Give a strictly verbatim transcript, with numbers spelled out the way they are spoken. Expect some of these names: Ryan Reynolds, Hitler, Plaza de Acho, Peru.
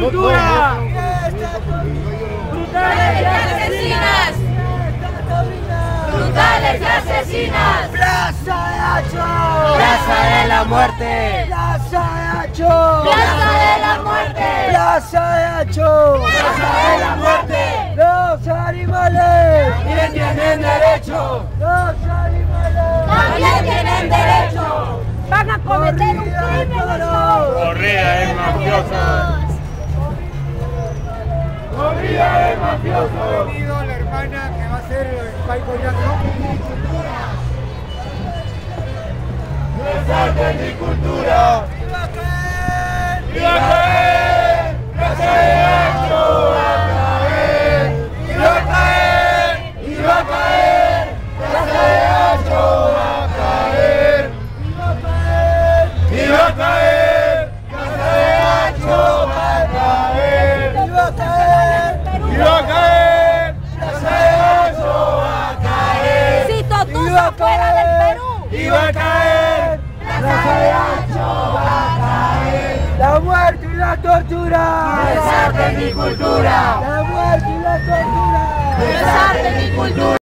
cultura! ¡Brutales y asesinas! ¡Brutales y asesinas! ¡Plaza de Acho! ¡Plaza de la muerte! ¡Plaza de Acho! ¡Plaza de la muerte! ¡Plaza de Acho! ¡Plaza de la muerte! ¡Los animales también tienen derecho! ¡Los animales también tienen derecho! ¡Van a cometer un crimen! ¡Corrida de mafiosos! ¡Corrida de mafiosos! Bienvenido a la hermana que va a ser el país coreano. ¡No es arte ni cultura! ¡Viva Perú! ¡Viva Perú! ¡Fuera del Perú! ¡Iba a caer! ¡Plaza de Acho va a caer! ¡La muerte y la tortura! ¡No es arte ni cultura! ¡La muerte y la tortura! ¡No es arte ni cultura!